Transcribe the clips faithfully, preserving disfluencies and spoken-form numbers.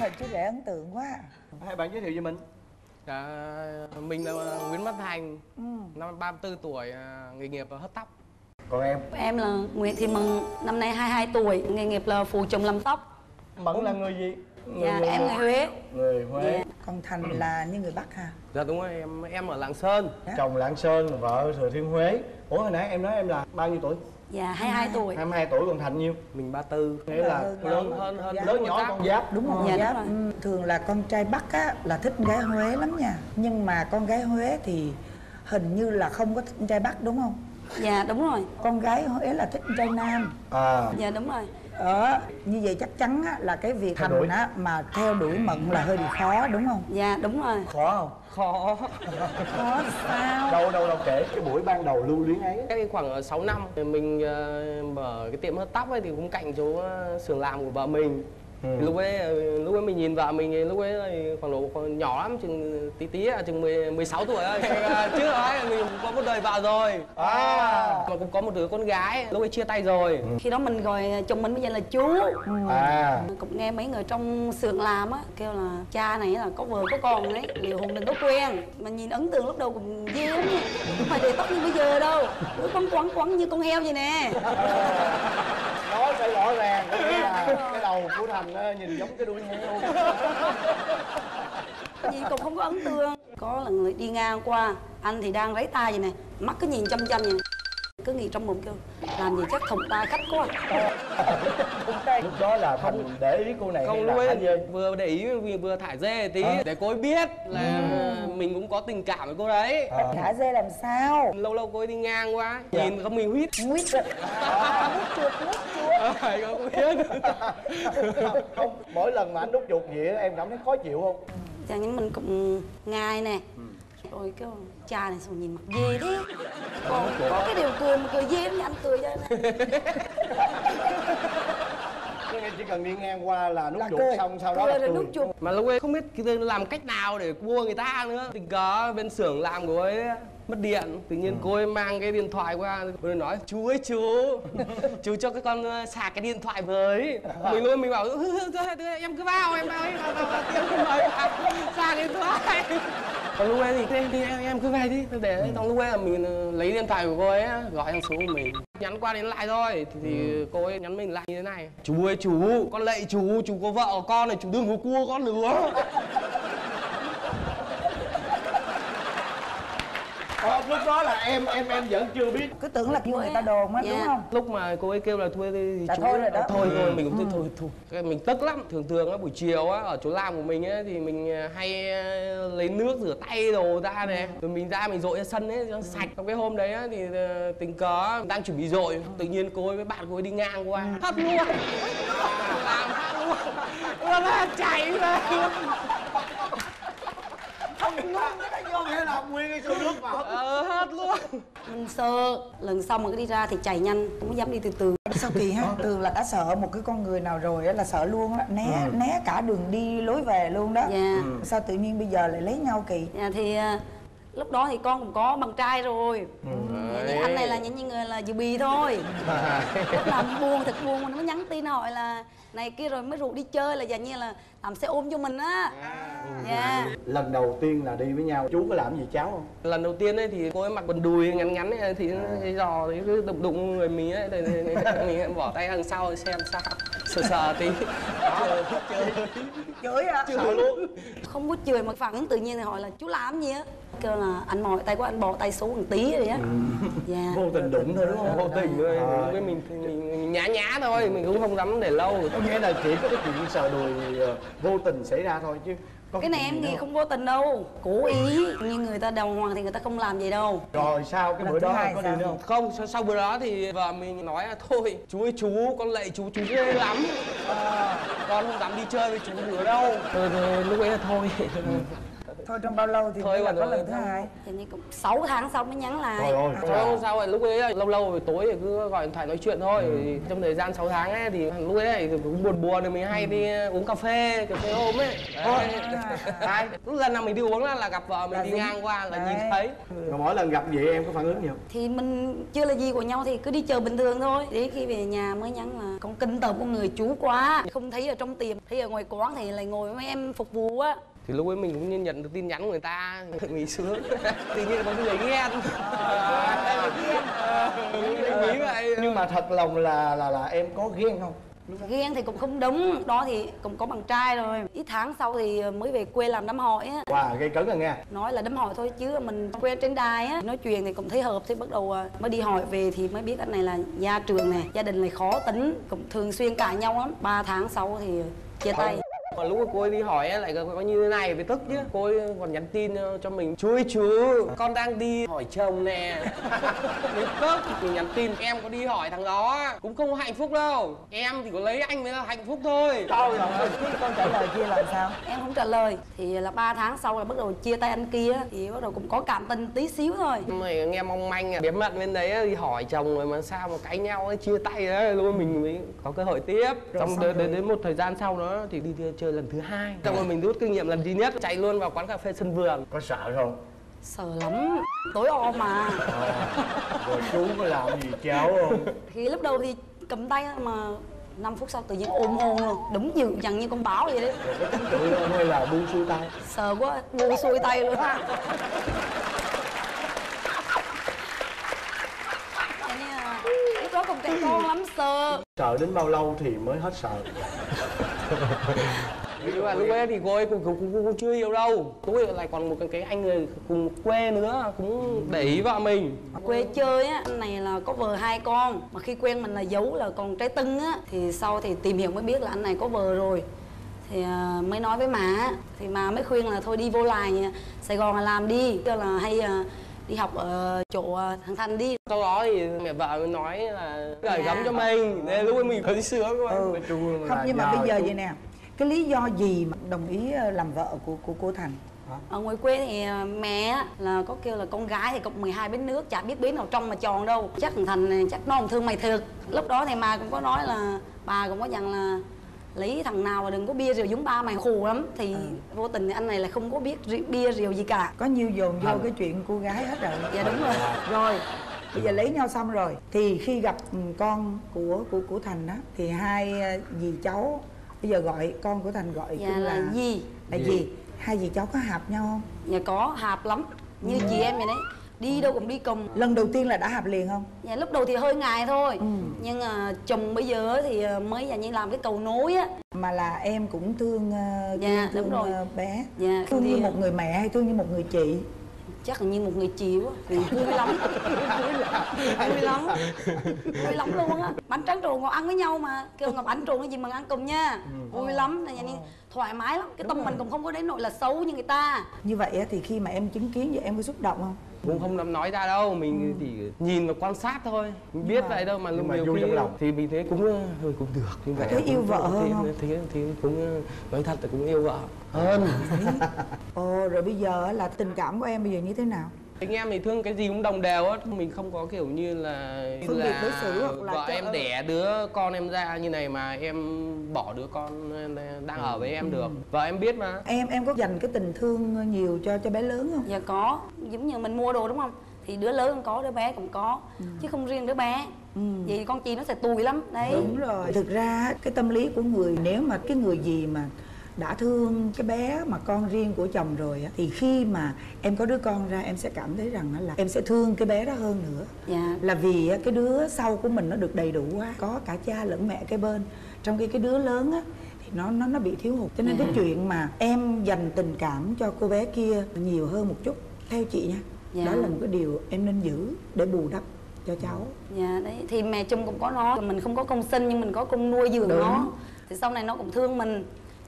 thật chứ để ấn tượng quá. Hai bạn giới thiệu về mình. À, mình là Nguyễn Mát Thành, ừ. năm ba mươi tư tuổi, nghề nghiệp là hớt tóc. Còn em? Em là Nguyễn Thị Mừng, năm nay hai mươi hai tuổi, nghề nghiệp là phụ chồng làm tóc. Mẫn là người gì? Người dạ, người... em người Huế. Người Huế. Dạ. Còn Thành là như người Bắc hả? Dạ đúng rồi, em em ở Lạng Sơn. Dạ. Chồng Lạng Sơn, vợ Thừa Thiên Huế. Ủa hồi nãy em nói em là bao nhiêu tuổi? Dạ hai mươi hai tuổi. hai mươi hai tuổi, còn Thành nhiêu? Mình ba mươi tư. Nghĩa là hơn, lớn hơn, hơn lớn con nhỏ giáp. Con giáp đúng không? Dạ, giáp. Đúng rồi. Thường là con trai Bắc á là thích con gái Huế lắm nha. Nhưng mà con gái Huế thì hình như là không có thích con trai Bắc đúng không? Dạ đúng rồi. Con gái Huế là thích con trai Nam. À. Dạ đúng rồi. Ờ, như vậy chắc chắn á, là cái việc Thành á mà theo đuổi Mận là hơi bị khó đúng không? Dạ đúng rồi. Khó không? Khó. Khó sao? Đâu đâu đâu kể cái buổi ban đầu lưu luyến ấy. Cách khoảng sáu năm mình uh, mở cái tiệm hớt tóc ấy thì cũng cạnh chỗ xưởng làm của vợ mình. Ừ. Lúc ấy lúc ấy mình nhìn vợ mình lúc ấy khoảng độ khoảng nhỏ lắm, chừng tí tí chừng mười sáu tuổi thôi. Chứ ấy mình có một đời vợ rồi. À. Mà cũng có một đứa con gái, lúc ấy chia tay rồi. Ừ. Khi đó mình gọi chồng mình bây giờ là chú. Ừ. À. Cũng nghe mấy người trong xưởng làm á kêu là cha này là có vợ có con đấy, liệu hồn mình có quen. Mà nhìn ấn tượng lúc đầu cũng dê lắm, không phải để tóc như bây giờ đâu. Cứ quấn quấn quấn như con heo vậy nè. Nói phải rõ ràng, có nghĩa là cái đầu của Thành nhìn giống cái đuôi heo. Nhìn cũng không có ấn tượng. Có là người đi ngang qua, anh thì đang lấy tay vậy này, mắt cứ nhìn chăm chăm vậy. Cứ nghĩ trong bụng kêu, làm gì chắc thùng tay khách quá. Lúc đó là Thành để ý cô này không hay là vừa để ý vừa thả dê tí à. Để cô ấy biết là ừ. mình cũng có tình cảm với cô đấy. À. Thả dê làm sao? Lâu lâu cô ấy đi ngang quá, dạ. nhìn không mình huyết. Huyết rồi. Ai không biết. Không, mỗi lần mà anh đút chuột vậy em cảm thấy khó chịu không? Dạ nhưng mình cũng ngai nè. Ừ. Rồi cái cha này sao nhìn mặt dê thế. Còn có cái điều cười mà cười dê lắm, anh cười ra nè. Em chỉ cần đi ngang qua là nút chuột xong sau đó là cười. Mà lúc ấy không biết làm cách nào để cua người ta nữa. Tình cờ bên xưởng làm của ấy mất điện, tự nhiên ừ. cô ấy mang cái điện thoại qua, cô ấy nói chú ơi chú, chú cho cái con sạc cái điện thoại với. Mình luôn mình bảo em cứ vào em vào, em cứ mời sạc điện thoại. Còn lúc ấy thì em, em, em cứ về đi, để trong lúc ấy là mình lấy điện thoại của cô ấy gọi hàng số của mình. Nhắn qua đến lại thôi, thì, thì ừ. cô ấy nhắn mình lại như thế này. Chú ơi chú, con lạy chú, chú có vợ con này, chú đừng có cua con nữa. Ờ, lúc đó là em em em vẫn chưa biết, cứ tưởng là kêu người ta đồn á, yeah. đúng không? Lúc mà cô ấy kêu là thôi thì chú thôi rồi đó. Thôi thôi ừ. mình cũng ừ. thôi thôi. Cái mình tức lắm, thường thường á buổi chiều á ở chỗ làm của mình á thì mình hay lấy nước rửa tay đồ ra này, rồi mình ra mình dội ra sân ấy cho sạch. Trong cái hôm đấy á thì tình cờ đang chuẩn bị dội, tự nhiên cô ấy với bạn cô ấy đi ngang qua. Hất luôn. Làm hất luôn. Nó chảy ra. Không luôn, cái vô nghĩa là nguyên cái số nước vào. Ờ, hết luôn. Mình sợ, lần sau mà cứ đi ra thì chạy nhanh, không có dám đi từ từ. Sao kỳ ha, thường là đã sợ một cái con người nào rồi là sợ luôn á, né ừ. né cả đường đi lối về luôn đó. Dạ. Ừ. Sao tự nhiên bây giờ lại lấy nhau kỳ? Dạ thì lúc đó thì con cũng có bằng trai rồi. Ừ. Vậy anh này là những người là dự bị thôi. Lúc làm buồn thật buồn mình mới nhắn tin hỏi là này kia rồi mới rủ đi chơi là dạng như là làm xe ôm cho mình á. Dạ. Lần đầu tiên là đi với nhau chú có làm gì cháu không? Lần đầu tiên ấy thì cô ấy mặc quần đùi ngắn ngắn ấy, thì cái giò thì cứ đụng đụng người mình ấy, thì mình bỏ tay đằng sau xem sao, sờ sờ tí. Chửi à? Chửi luôn. Không có chửi mà phản ứng tự nhiên thì hỏi là chú làm gì á? Kêu là anh mỏi tay quá anh bỏ tay xuống một tí rồi á. Dạ. Vô tình đụng thôi đúng không? Vô tình thôi. Cái mình mình nhã nhã thôi, mình cũng không dám để lâu. Có nghĩa là chỉ có cái chuyện sờ đùi vô tình xảy ra thôi chứ. Có cái này em nghĩ không vô tình đâu, cố ý. Như người ta đàng hoàng thì người ta không làm vậy đâu. Rồi sao cái bữa đó có điều không? Không, sau, sau bữa đó thì vợ mình nói là thôi chú ơi chú, con lạy chú, chú ghê lắm à, con không dám đi chơi với chú nữa đâu. Rồi, rồi lúc ấy là thôi. Thôi trong bao lâu thì thôi là có lần thứ hai? Thì như cũng sáu tháng sau mới nhắn lại. Thôi không sao rồi, lúc ấy lâu lâu rồi tối thì cứ gọi điện thoại nói chuyện thôi. Trong thời gian sáu tháng ấy thì lúc ấy cũng buồn buồn thì mình hay đi uống cà phê, cà phê ôm ấy. Đấy, lúc lần nào mình đi uống là gặp vợ mình đi ngang qua là nhìn thấy. Mỗi lần gặp vậy em có phản ứng gì không? Thì mình chưa là gì của nhau thì cứ đi chờ bình thường thôi. Đến khi về nhà mới nhắn là con kinh tởm con người chú quá, không thấy ở trong tiệm, thấy ở ngoài quán thì lại ngồi với em phục vụ á. Thì lúc ấy mình cũng nhận được tin nhắn của người ta, mình sướng. Tự nhiên là có người ghen. Nghĩ vậy. Nhưng mà thật lòng là là là em có ghen không? Ghen thì cũng không đúng, đó thì cũng có bạn trai rồi. Ít tháng sau thì mới về quê làm đám hỏi á. Wow, gây cấn rồi nghe. Nói là đám hỏi thôi chứ mình quen trên đài á. Nói chuyện thì cũng thấy hợp thì bắt đầu mới đi hỏi về thì mới biết anh này là gia trưởng này. Gia đình này khó tính, cũng thường xuyên cãi nhau lắm. Ba tháng sau thì chia tay. Còn lúc cô ấy đi hỏi lại có như thế này với tức chứ. Cô ấy còn nhắn tin cho mình: chú ơi chú, con đang đi hỏi chồng nè. Mình tức, mình nhắn tin: em có đi hỏi thằng đó cũng không hạnh phúc đâu, em thì có lấy anh mới là hạnh phúc thôi. Trời ơi, con trả lời kia làm sao? Em không trả lời. Thì là ba tháng sau là bắt đầu chia tay anh kia. Thì bắt đầu cũng có cảm tình tí xíu thôi. Mày nghe mong manh, bé mặt bên đấy đi hỏi chồng rồi mà sao mà cãi nhau, chia tay đấy. Luôn mình mới có cơ hội tiếp. Xong đến một thời gian sau đó thì đi chơi lần thứ hai. Xong rồi mình rút kinh nghiệm lần duy nhất, chạy luôn vào quán cà phê sân vườn. Có sợ không? Sợ lắm, tối om mà. À, rồi chú có làm gì cháu không? Thì lúc đầu thì cầm tay mà năm phút sau tự nhiên ôm hôn luôn, đúng dữ dằn như con báo vậy đấy. Rồi có tính tự không hay là buông xuôi tay? Sợ quá, buông xuôi tay luôn á. Lúc đó còn trẻ con lắm sợ. Sợ đến bao lâu thì mới hết sợ? Nhưng mà lúc ấy thì cô ấy cũng, cũng, cũng, cũng chưa hiểu đâu. Tôi lại còn một cái, cái anh người cùng quê nữa cũng để ý vợ mình. Quê chơi á, anh này là có vợ hai con. Mà khi quen mình là giấu là còn trái tưng á. Thì sau thì tìm hiểu mới biết là anh này có vợ rồi. Thì uh, mới nói với má. Thì má mới khuyên là thôi đi vô lại Sài Gòn là làm đi. Cho là hay uh, đi học ở chỗ thằng Thành đi. Sau đó thì mẹ vợ mới nói là gửi gắm cho mình. Nên lúc ấy mình thấy sướng quá. Ừ. Không, nhưng mà bây giờ vậy nè, cái lý do gì mà đồng ý làm vợ của của cô Thành? Ở ngoài quê thì mẹ là có kêu là con gái thì cộng mười hai bến nước, chả biết bến nào trong mà tròn đâu. Chắc thằng Thành này, chắc nó không thương mày thực. Lúc đó thì mà cũng có nói là bà cũng có dặn là lấy thằng nào mà đừng có bia rượu giống ba mày khù lắm. Thì ừ. vô tình thì anh này là không có biết bia rượu gì cả. Có nhiêu dồn vô ừ. cái chuyện cô gái hết rồi. Dạ đúng rồi. Rồi bây giờ lấy nhau xong rồi thì khi gặp con của của của Thành đó thì hai dì cháu bây giờ gọi con của Thành gọi dạ, là gì là gì hai dì cháu có hợp nhau không? Dạ có, hợp lắm như ừ. chị em vậy đấy, đi đâu cũng đi cùng. Lần đầu tiên là đã hợp liền không? Dạ lúc đầu thì hơi ngại thôi. ừ. Nhưng uh, chồng bây giờ thì mới dạng như làm cái cầu nối á. Mà là em cũng thương uh, dạ thương, đúng thương rồi. Bé dạ, thương như một người mẹ hay thương như một người chị? Chắc là như một người chị quá. Vui lắm. Vui lắm. Vui lắm luôn á. Bánh tráng trộn ngồi ăn với nhau mà. Kêu ngọc bánh trộn cái gì mà ăn cùng nha. Vui lắm, thoải mái lắm. Cái tâm mình cũng không có đến nỗi là xấu như người ta. Như vậy thì khi mà em chứng kiến vậy em có xúc động không? Cũng không dám nói ra đâu, mình chỉ nhìn và quan sát thôi. Mình biết vậy đâu mà lúc nhiều khi thì mình thấy cũng hơi cũng được như vậy. Thấy yêu vợ hơn không? Thì cũng nói thật là cũng yêu vợ hơn. Ồ, rồi bây giờ là tình cảm của em bây giờ như thế nào? Anh em thì thương cái gì cũng đồng đều á, mình không có kiểu như là phương là, đối xử hoặc là vợ em ơi. Đẻ đứa con em ra như này mà em bỏ đứa con đang ừ. ở với em được. Vợ em biết mà. Em em có dành cái tình thương nhiều cho cho bé lớn không? Dạ có, giống như mình mua đồ đúng không? Thì đứa lớn cũng có, đứa bé cũng có, ừ. chứ không riêng đứa bé. Ừ. Vậy con chị nó sẽ tùy lắm đấy. Đúng rồi. Thực ra cái tâm lý của người nếu mà cái người gì mà đã thương cái bé mà con riêng của chồng rồi á, thì khi mà em có đứa con ra em sẽ cảm thấy rằng là em sẽ thương cái bé đó hơn nữa. Dạ. Là vì cái đứa sau của mình nó được đầy đủ quá, có cả cha lẫn mẹ cái bên, trong khi cái đứa lớn á thì nó nó nó bị thiếu hụt. Cho nên dạ. cái chuyện mà em dành tình cảm cho cô bé kia nhiều hơn một chút theo chị nha. Dạ. Đó là một cái điều em nên giữ để bù đắp cho cháu. Dạ đấy, thì mẹ chung cũng có nó, mình không có công sinh nhưng mình có công nuôi dưỡng nó. Thì sau này nó cũng thương mình.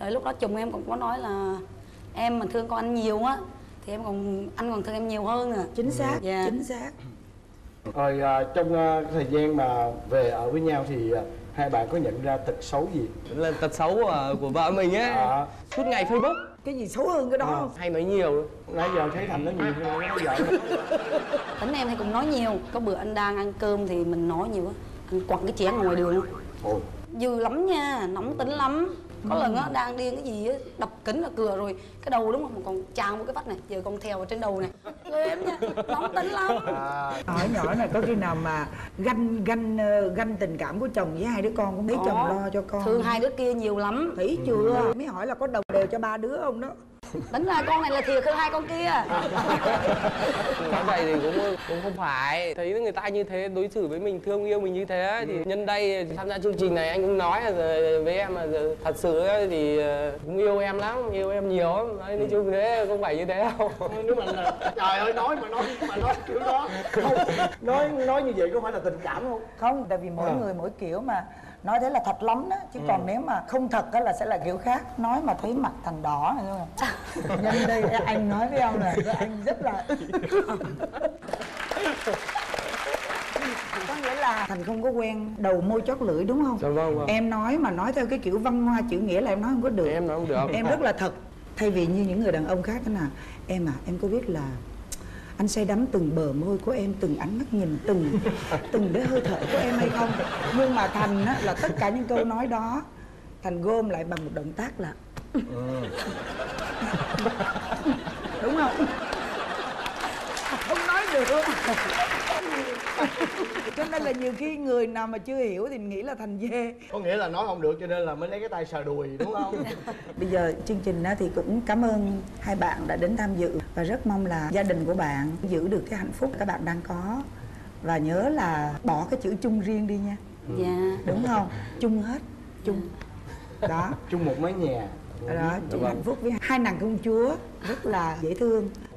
Rồi lúc đó chồng em cũng có nói là em mà thương con anh nhiều á thì em còn anh còn thương em nhiều hơn à. Chính xác, dạ. chính xác. Rồi trong thời gian mà về ở với nhau thì hai bạn có nhận ra tật xấu gì? Là tật xấu của vợ mình ấy, à. Suốt ngày Facebook. Cái gì xấu hơn cái đó không? À. Hay nói nhiều. Nãy giờ thấy Thành nói nhiều hơn nói vợ. Tính em thì cũng nói nhiều. Có bữa anh đang ăn cơm thì mình nói nhiều quá, anh quẳng cái chén ngoài đường. Ôi. Dừ lắm nha, nóng tính lắm. Có lần á, đang điên cái gì á, đập kính ở cửa rồi. Cái đầu đúng không, còn chàng một cái vách này. Giờ con theo ở trên đầu này. Người em nha, nóng tính lắm. Hỏi nhỏ này có khi nào mà ganh ganh ganh tình cảm của chồng với hai đứa con cũng thấy chồng lo cho con. Thương hai đứa kia nhiều lắm. Thấy chưa? Mới hỏi là có đồng đều cho ba đứa không đó. Tính ra con này là thiệt hơn hai con kia. Nói vậy thì cũng cũng không phải. Thấy người ta như thế, đối xử với mình, thương yêu mình như thế thì nhân đây tham gia chương trình này anh cũng nói với em là thật sự thì cũng yêu em lắm, yêu em nhiều lắm. Nói chung thế, không phải như thế đâu. Nếu mà trời ơi, nói mà nói mà nói kiểu đó. Không, nói nói như vậy có phải là tình cảm không? Không, tại vì mỗi à. người mỗi kiểu mà. Nói thế là thật lắm đó, chứ ừ. còn nếu mà không thật đó là sẽ là kiểu khác. Nói mà thấy mặt Thành đỏ này thôi. Nhân đây anh nói với ông này, anh rất là... Có nghĩa là Thành không có quen đầu môi chót lưỡi đúng không? Dạ vâng, vâng. Em nói mà nói theo cái kiểu văn hoa chữ nghĩa là em nói không có được. Em nói không được. Em rất là thật. Thay vì như những người đàn ông khác đó là em à, em có biết là anh say đắm từng bờ môi của em, từng ánh mắt nhìn, từng từng cái hơi thở của em hay không? Nhưng mà Thành á, là tất cả những câu nói đó Thành gom lại bằng một động tác là ừ. Đúng không? Không nói được. Cho nên là nhiều khi người nào mà chưa hiểu thì nghĩ là Thành dê. Có nghĩa là nói không được cho nên là mới lấy cái tay sờ đùi đúng không? Bây giờ chương trình thì cũng cảm ơn hai bạn đã đến tham dự. Và rất mong là gia đình của bạn giữ được cái hạnh phúc các bạn đang có. Và nhớ là bỏ cái chữ chung riêng đi nha. Dạ. Đúng không? Chung hết. Chung. Đó. Chung một mái nhà. Đó, chung hạnh phúc với hai nàng công chúa. Rất là dễ thương.